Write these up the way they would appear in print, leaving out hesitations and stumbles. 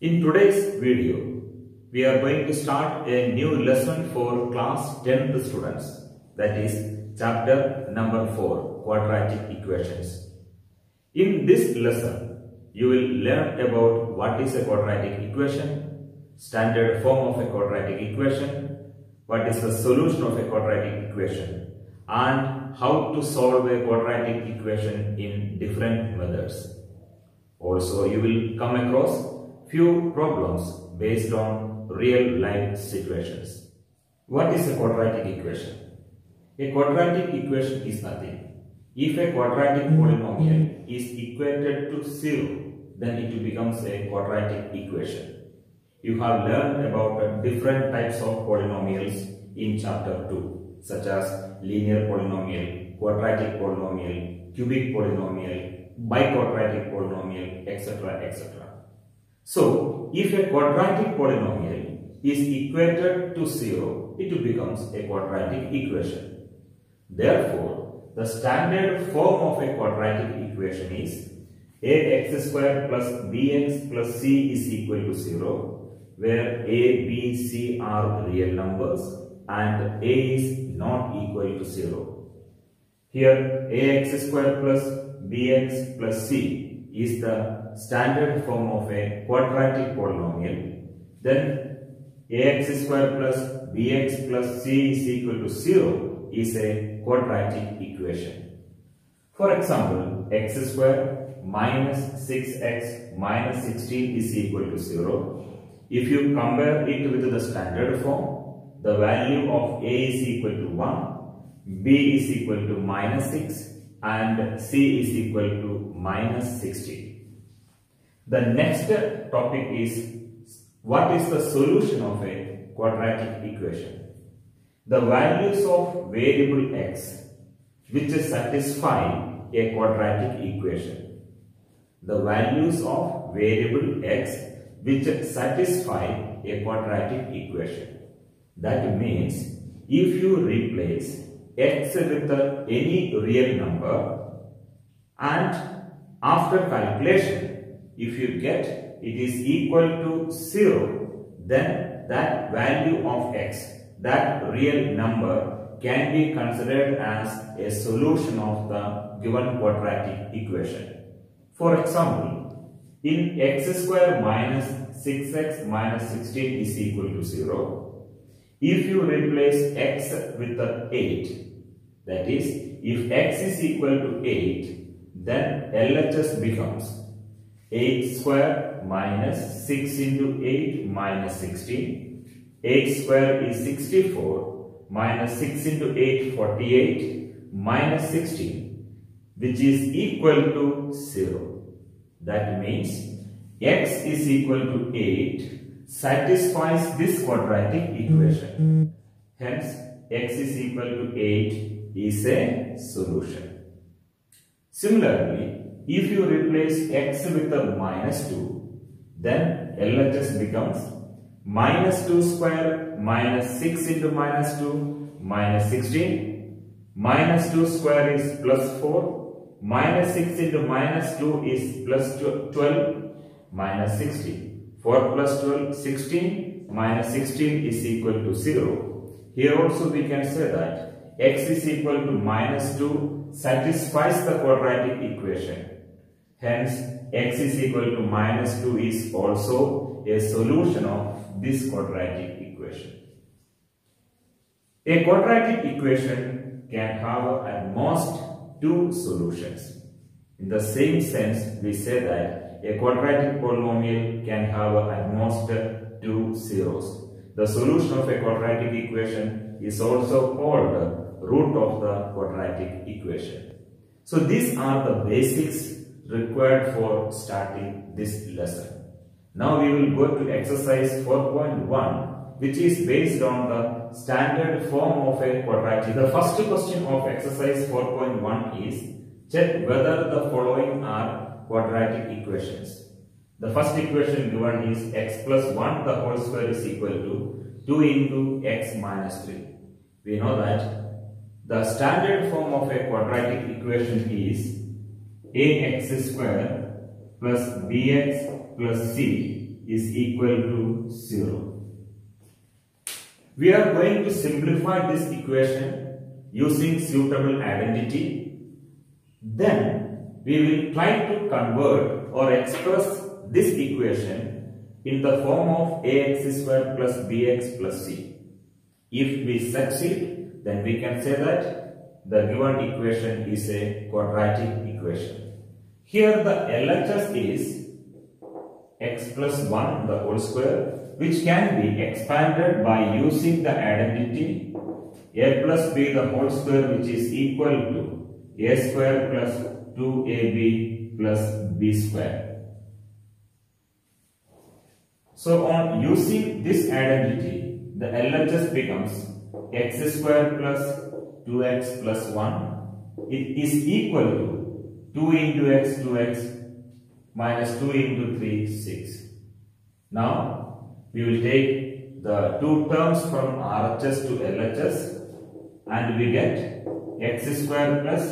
In today's video, we are going to start a new lesson for class 10th students, that is chapter number 4, quadratic equations. In this lesson, you will learn about what is a quadratic equation, standard form of a quadratic equation, what is the solution of a quadratic equation, and how to solve a quadratic equation in different methods. Also, you will come across few problems based on real life situations. What is a quadratic equation? A quadratic equation is nothing. If a quadratic polynomial is equated to 0, then it becomes a quadratic equation. You have learned about different types of polynomials in chapter 2, such as linear polynomial, quadratic polynomial, cubic polynomial, biquadratic polynomial, etc. etc. So, if a quadratic polynomial is equated to 0, it becomes a quadratic equation. Therefore, the standard form of a quadratic equation is ax squared plus bx plus c is equal to 0, where a, b, c are real numbers and a is not equal to 0. Here, ax squared plus bx plus c is the standard form of a quadratic polynomial, then ax square plus bx plus c is equal to 0 is a quadratic equation. For example, x square minus 6x minus 16 is equal to 0. If you compare it with the standard form, the value of a is equal to 1, b is equal to minus 6 and c is equal to minus 16. The next topic is what is the solution of a quadratic equation. The values of variable x which satisfy a quadratic equation. The values of variable x which satisfy a quadratic equation. That means if you replace x with any real number and after calculation, if you get it is equal to 0, then that value of x, that real number, can be considered as a solution of the given quadratic equation. For example, in x square minus 6x minus 16 is equal to 0, if you replace x with 8, that is, if x is equal to 8, then LHS becomes 8 square minus 6 into 8 minus 16. 8 square is 64 minus 6 into 8 48 minus 16, which is equal to 0. That means x is equal to 8 satisfies this quadratic equation. Hence x is equal to 8 is a solution. Similarly, if you replace x with a minus 2, then LHS becomes minus 2 square minus 6 into minus 2 minus 16. Minus 2 square is plus 4. Minus 6 into minus 2 is plus 12 minus 16. 4 plus 12, 16 minus 16 is equal to 0. Here also we can say that x is equal to minus 2 satisfies the quadratic equation. Hence, x is equal to minus 2 is also a solution of this quadratic equation. A quadratic equation can have at most 2 solutions. In the same sense, we say that a quadratic polynomial can have at most 2 zeros. The solution of a quadratic equation is also called the root of the quadratic equation. So, these are the basics required for starting this lesson. Now we will go to exercise 4.1, which is based on the standard form of a quadratic. The first question of exercise 4.1 is check whether the following are quadratic equations. The first equation given is x plus 1 the whole square is equal to 2 into x minus 3. We know that The standard form of a quadratic equation is ax square plus bx plus c is equal to 0. We are going to simplify this equation using suitable identity. Then we will try to convert or express this equation in the form of ax square plus bx plus c. If we succeed, then we can say that the given equation is a quadratic equation. Here the LHS is x plus 1 the whole square, which can be expanded by using the identity a plus b the whole square, which is equal to a square plus 2ab plus b square. So on using this identity, the LHS becomes x square plus 2x plus 1. It is equal to 2 into x 2x minus 2 into 3 6. Now we will take the two terms from RHS to LHS and we get x square plus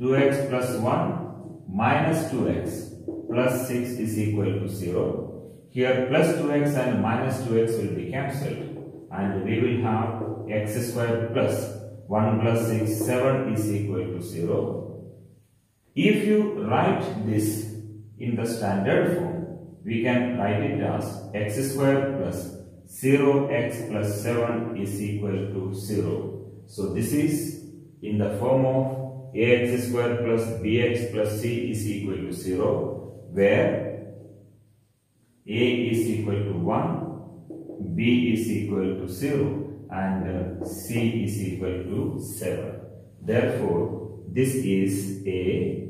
2x plus 1 minus 2x plus 6 is equal to 0. Here plus 2x and minus 2x will be cancelled and we will have x square plus 1 plus 6 7 is equal to 0. If you write this in the standard form, we can write it as x square plus 0x plus 7 is equal to 0. So this is in the form of ax square plus bx plus c is equal to 0, where a is equal to 1, b is equal to 0 and c is equal to 7. Therefore, this is a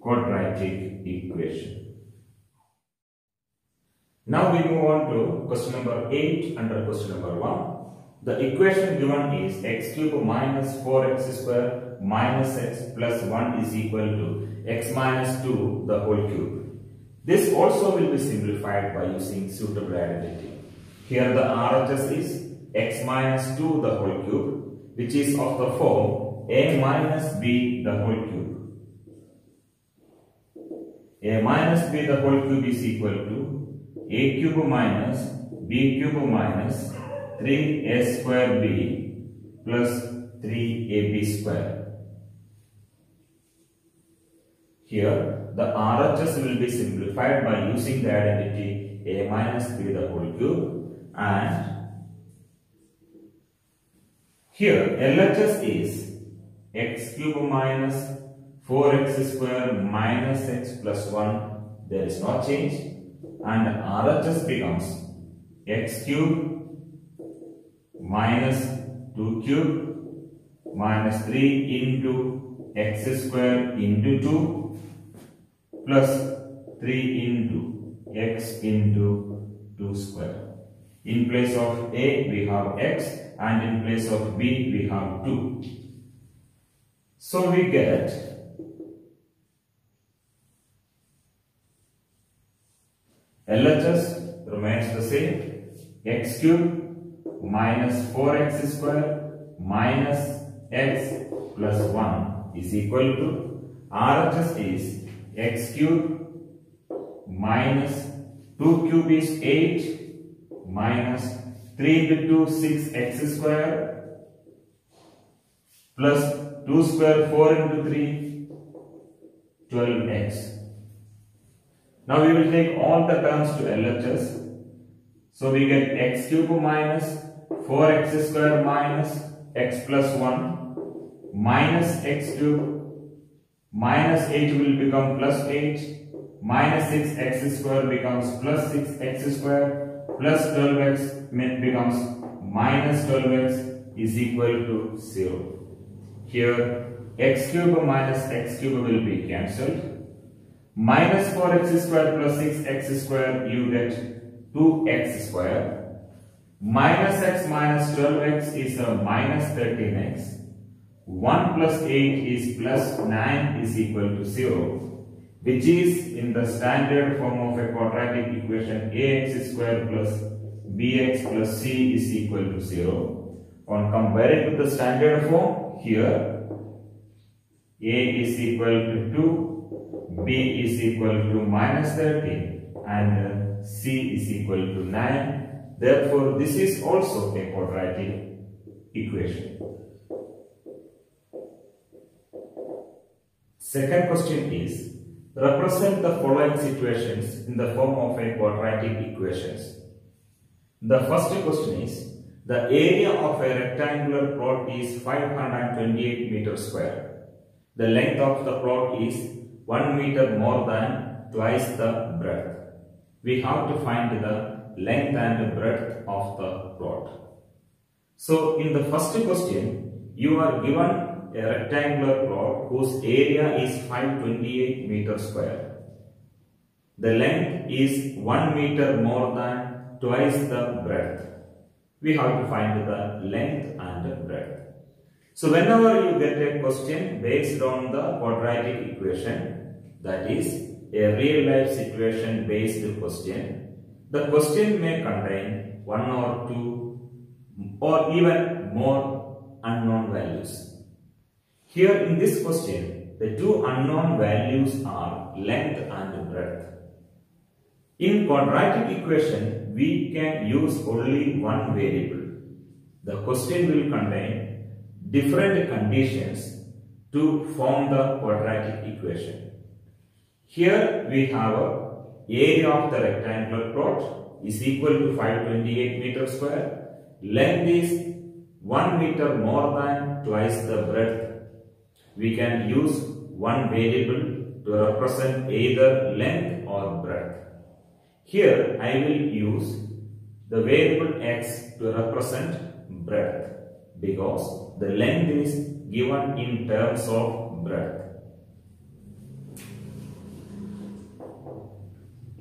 quadratic equation. Now we move on to question number 8 under question number 1. The equation given is x cube minus 4x square minus x plus 1 is equal to x minus 2 the whole cube. This also will be simplified by using suitable identity. Here the RHS is x minus 2 the whole cube, which is of the form a minus b the whole cube. A minus b the whole cube is equal to a cube minus b cube minus 3a square b plus 3ab square. Here the RHS will be simplified by using the identity a minus b the whole cube, and here LHS is x cube minus 4x square minus x plus 1. There is no change. And RHS becomes x cube minus 2 cube minus 3 into x square into 2 plus 3 into x into 2 square. In place of a we have x and in place of b we have 2. So we get LHS remains the same, x cube minus 4x square minus x plus 1 is equal to RHS is x cube minus 2 cube is 8 minus 3 into 6 x square plus 2 square 4 into 3 12x. Now we will take all the terms to LHS. So we get x cube minus 4x square minus x plus 1 minus x cube minus 8 will become plus 8 minus 6x square becomes plus 6x square plus 12x becomes minus 12x is equal to 0. Here x cube minus x cube will be cancelled. Minus 4x square plus 6x square, you get 2x square. Minus x minus 12x is a minus 13x. 1 plus 8 is plus 9 is equal to 0, which is in the standard form of a quadratic equation ax square plus bx plus c is equal to 0. On comparing with the standard form, here A is equal to 2, B is equal to minus 13 and C is equal to 9. Therefore, this is also a quadratic equation. Second question is, represent the following situations in the form of a quadratic equations. The first question is, the area of a rectangular plot is 528 meters square. The length of the plot is 1 meter more than twice the breadth. We have to find the length and breadth of the plot. So in the first question, you are given a rectangular plot whose area is 528 meter square. The length is 1 meter more than twice the breadth. We have to find the length and breadth. So whenever you get a question based on the quadratic equation, that is a real life situation based question, the question may contain one or two or even more unknown values. Here in this question, the two unknown values are length and breadth. In quadratic equation, we can use only one variable. The question will contain different conditions to form the quadratic equation. Here we have area of the rectangular plot is equal to 528 meter square. Length is 1 meter more than twice the breadth. We can use one variable to represent either length or breadth. Here I will use the variable x to represent breadth because the length is given in terms of breadth.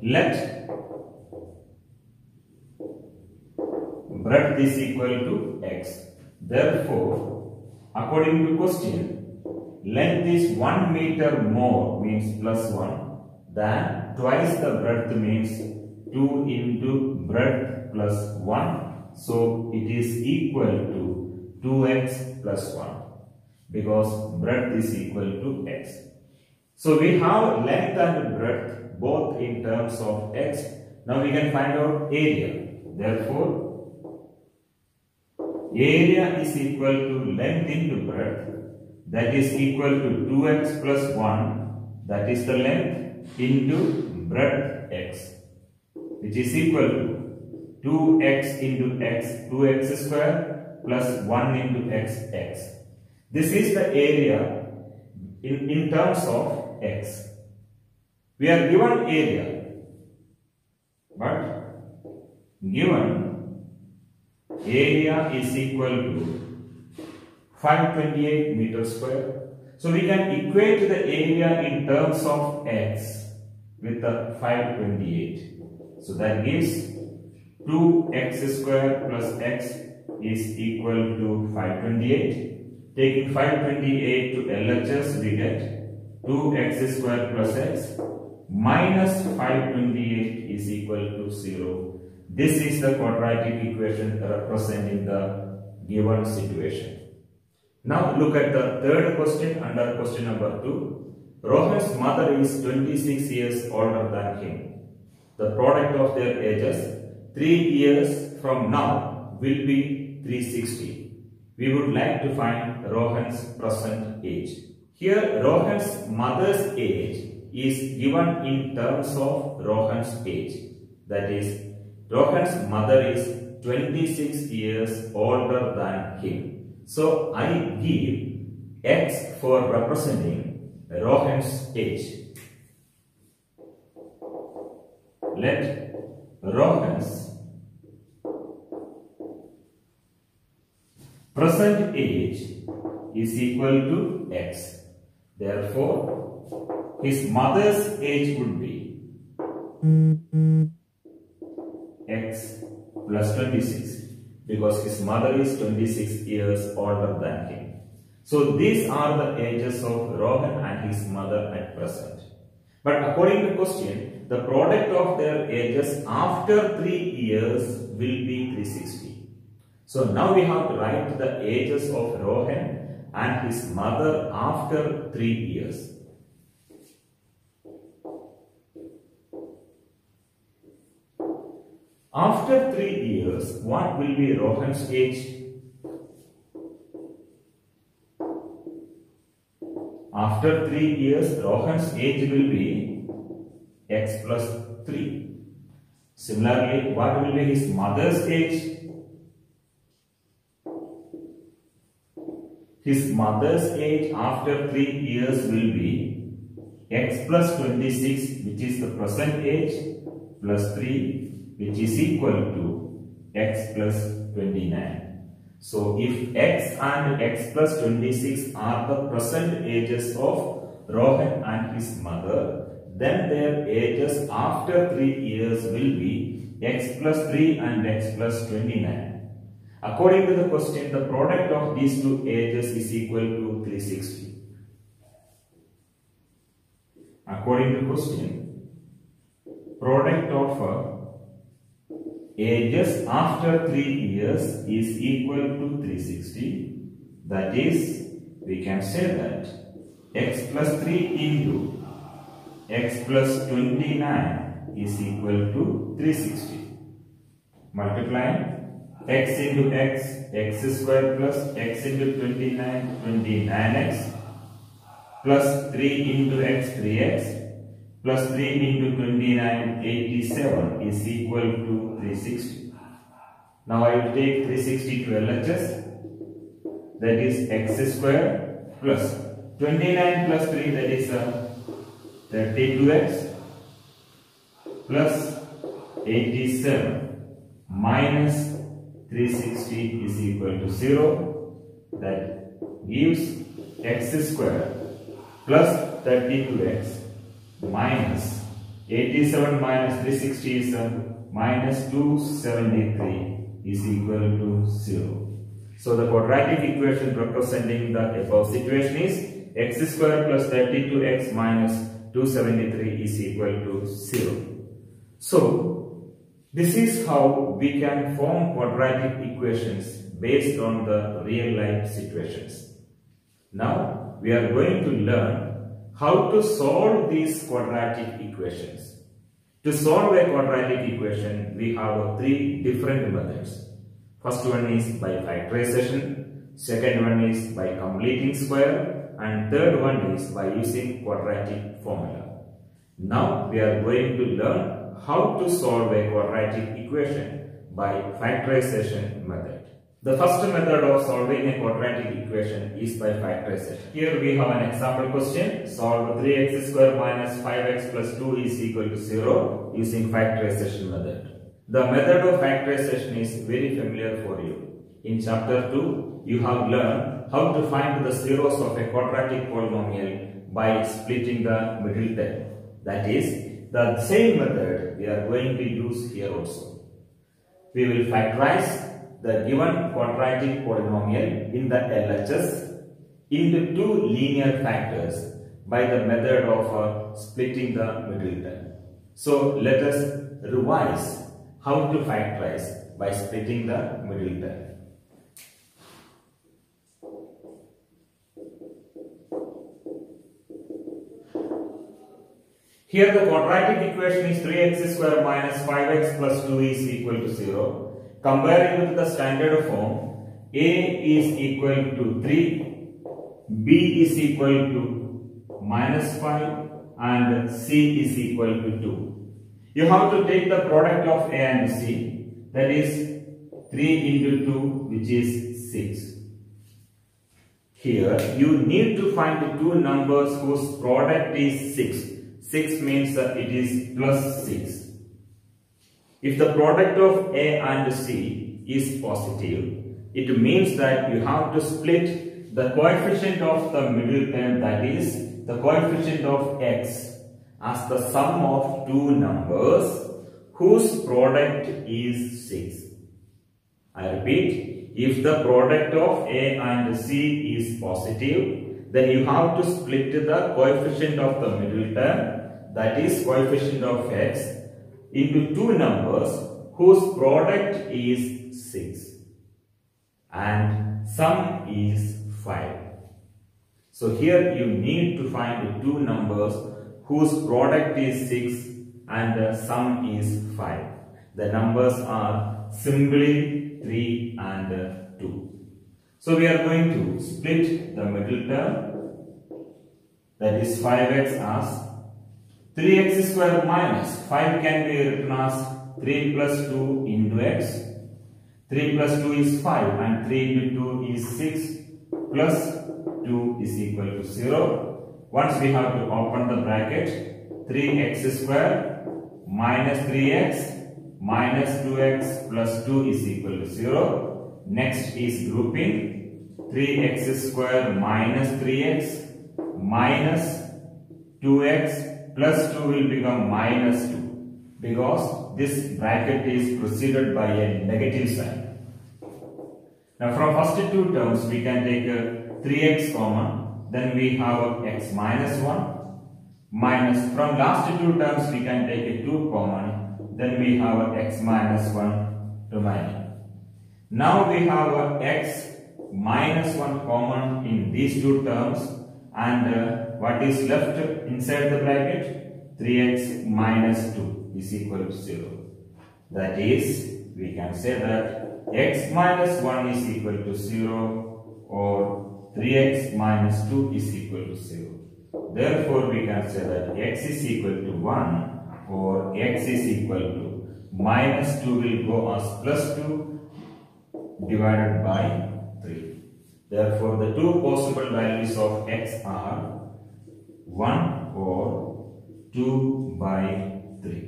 Let breadth is equal to x. Therefore, according to question, length is 1 meter more means plus 1 than twice the breadth means 2 into breadth plus 1. So it is equal to 2x plus 1 because breadth is equal to x. So we have length and breadth both in terms of x. Now we can find out area. Therefore, area is equal to length into breadth. That is equal to 2x plus 1, that is the length, into breadth x, which is equal to 2x into x, 2x square plus 1 into x, x. This is the area in terms of x. We are given area, but given area is equal to 528 meter square. So we can equate the area in terms of x with the 528. So that gives 2x square plus x is equal to 528. Taking 528 to LHS, we get 2x square plus x minus 528 is equal to 0. This is the quadratic equation representing the given situation. Now look at the third question under question number 2. Rohan's mother is 26 years older than him. The product of their ages 3 years from now will be 360. We would like to find Rohan's present age. Here Rohan's mother's age is given in terms of Rohan's age. That is, Rohan's mother is 26 years older than him. So I give x for representing Rohan's age. Let Rohan's present age is equal to x. Therefore, his mother's age would be x plus 26. Because his mother is 26 years older than him. So these are the ages of Rohan and his mother at present. But according to question, the product of their ages after 3 years will be 360. So now we have to write the ages of Rohan and his mother after 3 years. After 3 years, what will be Rohan's age? After 3 years, Rohan's age will be x plus 3. Similarly, what will be his mother's age? His mother's age after 3 years will be x plus 26, which is the present age, plus 3, which is equal to x plus 29. So, if x and x plus 26 are the present ages of Rohan and his mother, then their ages after 3 years will be x plus 3 and x plus 29. According to the question, the product of these two ages is equal to 360. According to the question, product of ages after 3 years is equal to 360. That is, we can say that x plus 3 into x plus 29 is equal to 360. Multiplying x into x, x square plus x into 29, 29x plus 3 into x, 3x plus 3 into 29, 87 is equal to 360. Now I will take 360 to LHS. That is x square plus 29 plus 3, that is 32x plus 87 minus 360 is equal to 0. That gives x square plus 32x minus 87 minus 360 is minus 273 is equal to 0. So the quadratic equation representing the above situation is x square plus 32x minus 273 is equal to 0. So this is how we can form quadratic equations based on the real life situations. Now we are going to learn how to solve these quadratic equations. To solve a quadratic equation, we have 3 different methods. First one is by factorization, second one is by completing square, and third one is by using quadratic formula. Now we are going to learn how to solve a quadratic equation by factorization method. The first method of solving a quadratic equation is by factorization. Here we have an example question. Solve 3x square minus 5x plus 2 is equal to 0 using factorization method. The method of factorization is very familiar for you. In chapter 2, you have learned how to find the zeros of a quadratic polynomial by splitting the middle term. That is, the same method we are going to use here also. We will factorize the given quadratic polynomial in the LHS into 2 linear factors by the method of splitting the middle term. So let us revise how to factorize by splitting the middle term. Here the quadratic equation is 3x square minus 5x plus 2 is equal to 0. Comparing with the standard form, a is equal to 3, b is equal to minus 5 and c is equal to 2. You have to take the product of a and c, that is 3 into 2, which is 6. Here you need to find 2 numbers whose product is 6. 6 means that it is plus 6. If the product of a and c is positive, it means that you have to split the coefficient of the middle term, that is the coefficient of x, as the sum of 2 numbers whose product is 6. I repeat, if the product of a and c is positive, then you have to split the coefficient of the middle term, that is coefficient of x, into 2 numbers whose product is 6. and sum is 5. So here you need to find two numbers whose product is 6 and the sum is 5. The numbers are simply 3 and 2. So we are going to split the middle term, that is 5x, as 3x square minus 5 can be written as 3 plus 2 into x. 3 plus 2 is 5 and 3 into 2 is 6 plus 2 is equal to 0. Once we have to open the bracket, 3x square minus 3x minus 2x plus 2 is equal to 0. Next is grouping, 3x square minus 3x minus 2x plus 2 will become minus 2. Because this bracket is preceded by a negative sign. Now from first two terms we can take a 3x common, then we have x minus 1 minus, from last two terms we can take a 2 common, then we have x minus 1 remaining. Now we have x minus 1 common in these two terms, and what is left inside the bracket? 3x minus 2. Is equal to 0. That is, we can say that x minus 1 is equal to 0 or 3x minus 2 is equal to 0. Therefore, we can say that x is equal to 1 or x is equal to minus 2 will go as plus 2 divided by 3. Therefore, the two possible values of x are 1 or 2 by 3.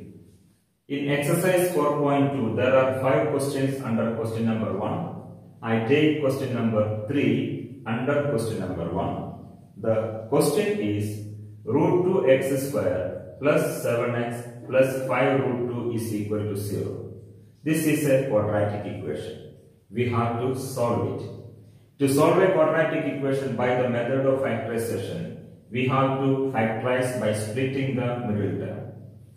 In exercise 4.2, there are 5 questions under question number 1. I take question number 3 under question number 1. The question is root 2x square plus 7x plus 5 root 2 is equal to 0. This is a quadratic equation. We have to solve it. To solve a quadratic equation by the method of factorization, we have to factorize by splitting the middle term.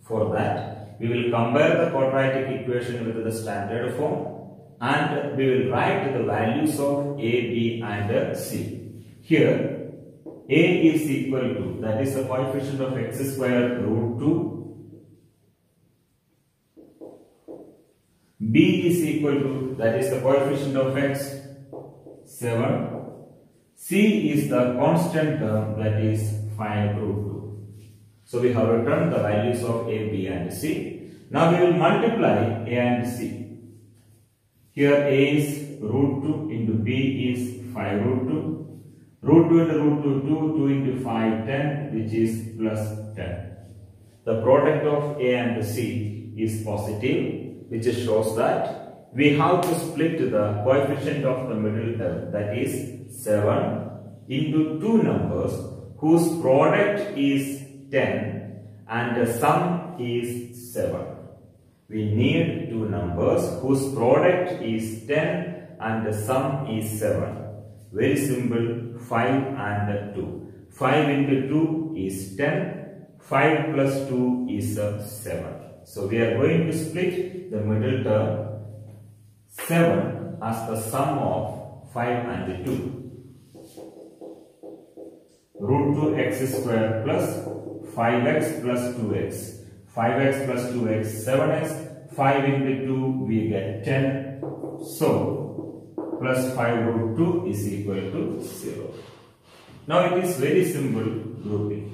For that, we will compare the quadratic equation with the standard form and we will write the values of a, b and c. Here a is equal to, that is the coefficient of x square root 2. B is equal to, that is the coefficient of x 7. C is the constant term, that is 5 root 2. So we have returned the values of a, b and c. Now we will multiply a and c. Here a is root 2 into b is 5 root 2. Root 2 into root 2, 2 into 5, 10, which is plus 10. The product of a and c is positive, which shows that we have to split the coefficient of the middle term, that is 7, into two numbers whose product is 10 and the sum is 7. We need two numbers whose product is 10 and the sum is 7. Very simple, 5 and 2. 5 into 2 is 10. 5 plus 2 is 7. So we are going to split the middle term 7 as the sum of 5 and 2. Root 2x square plus 5x plus 2x, 5x plus 2x, 7x, 5 into 2 we get 10, so plus 5 root 2 is equal to 0. Now it is very simple grouping.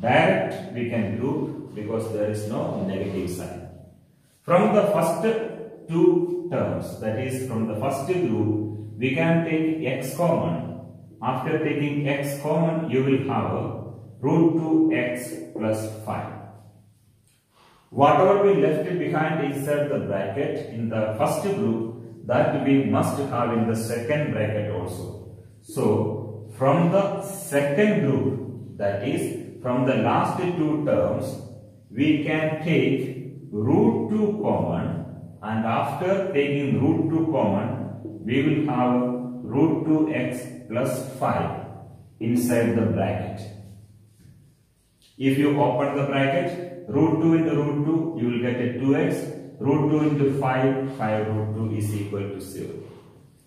Direct we can group because there is no negative sign. From the first two terms, that is from the first group, we can take x common. After taking x common, you will have a root 2x plus 5. Whatever we left behind inside the bracket in the first group, that we must have in the second bracket also. So from the second group, that is from the last two terms, we can take root 2 common, and after taking root 2 common, we will have root 2x plus 5 inside the bracket. If you open the bracket, root 2 into root 2, you will get a 2x, root 2 into 5, 5 root 2 is equal to 0.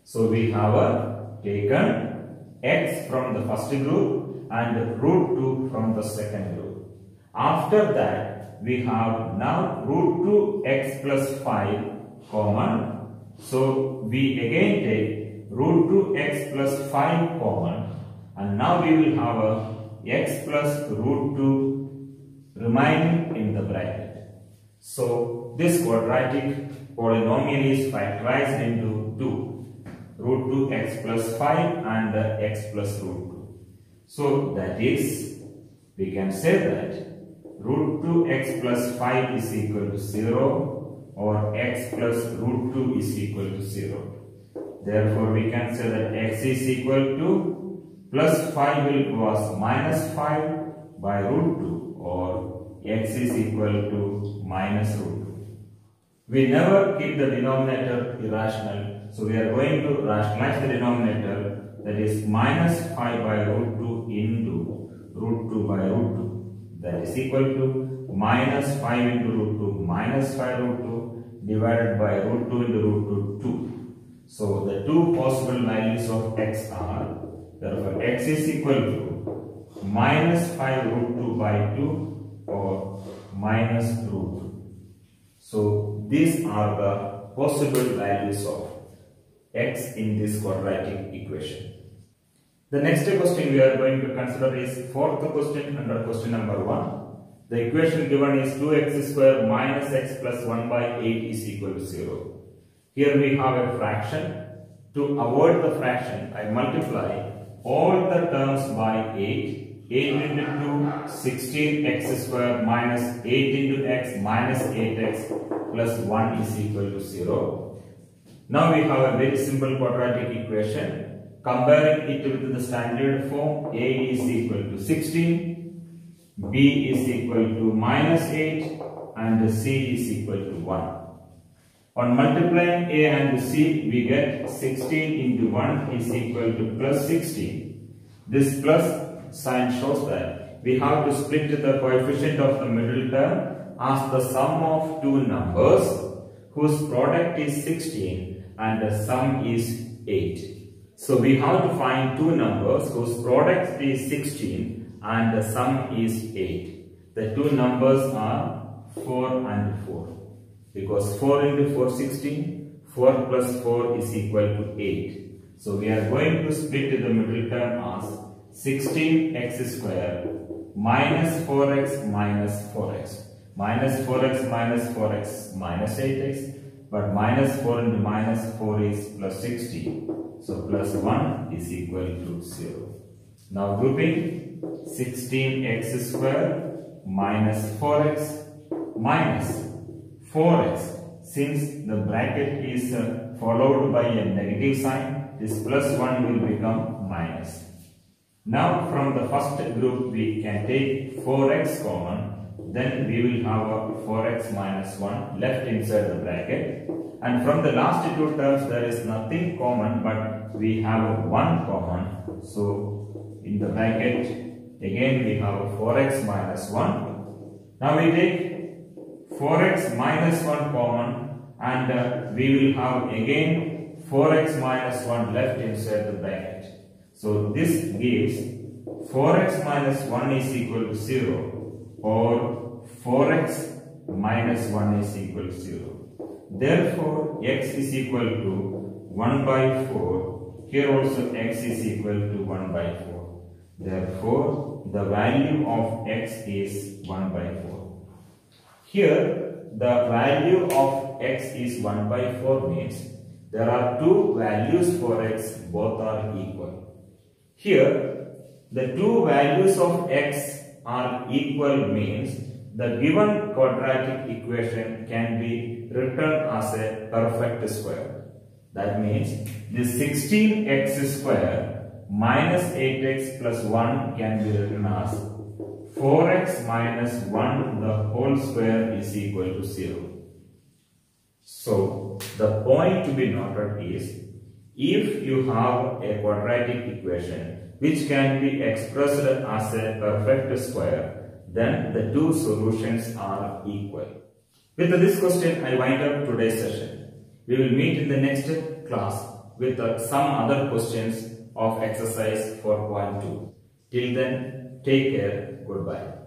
So we have taken x from the first group and root 2 from the second group. After that, we have now root 2x plus 5 common. So we again take root 2x plus 5 common, and now we will have a x plus root 2 remaining in the bracket. So this quadratic polynomial is factorized into 2. Root 2x plus 5 and x plus root 2. So that is, we can say that root 2x plus 5 is equal to 0 or x plus root 2 is equal to 0. Therefore, we can say that x is equal to plus 5 will give us minus 5 by root 2, or x is equal to minus root 2. We never keep the denominator irrational. So we are going to rationalize the denominator, that is minus 5 by root 2 into root 2 by root 2, that is equal to minus 5 into root 2 minus 5 root 2 divided by root 2 into root 2 2. So the two possible values of x are, therefore x is equal to minus 5 root 2 by 2 or minus root 2. So these are the possible values of x in this quadratic equation. The next question we are going to consider is fourth question under question number 1. The equation given is 2x square minus x plus 1 by 8 is equal to 0. Here we have a fraction. To avoid the fraction, I multiply all the terms by 8. 8 into 2, 16x square minus 8 into x minus 8x plus 1 is equal to 0. Now we have a very simple quadratic equation. Comparing it with the standard form, A is equal to 16, B is equal to minus 8 and C is equal to 1. On multiplying A and C, we get 16 into 1 is equal to plus 16. This plus sign shows that we have to split the coefficient of the middle term as the sum of two numbers whose product is 16 and the sum is 8. So we have to find two numbers whose product is 16 and the sum is 8. The two numbers are 4 and 4. Because 4 into 4 is 16, 4 plus 4 is equal to 8. So we are going to split the middle term as 16x square minus 4x minus 4x. Minus 4x minus 4x minus 8x, but minus 4 into minus 4 is plus 16. So plus 1 is equal to 0. Now grouping 16x square minus 4x minus 4x. Since the bracket is followed by a negative sign, this plus 1 will become minus. Now from the first group we can take 4x common. Then we will have a 4x minus 1 left inside the bracket, and from the last two terms there is nothing common, but we have a 1 common. So in the bracket again we have a 4x minus 1. Now we take 4x minus 1 common, and we will have again 4x minus 1 left inside the bracket. So this gives 4x minus 1 is equal to 0. Or 4x minus 1 is equal to 0. Therefore, x is equal to 1 by 4. Here also x is equal to 1 by 4. Therefore, the value of x is 1 by 4. Here, the value of x is 1 by 4 means there are two values for x, both are equal. Here, the two values of x are equal means the given quadratic equation can be written as a perfect square. That means this 16x square minus 8x plus 1 can be written as 4x minus 1 the whole square is equal to 0. So the point to be noted is, if you have a quadratic equation which can be expressed as a perfect square, then the two solutions are equal. With this question, I wind up today's session. We will meet in the next class. with some other questions of exercise 4.2. Till then, take care. Goodbye.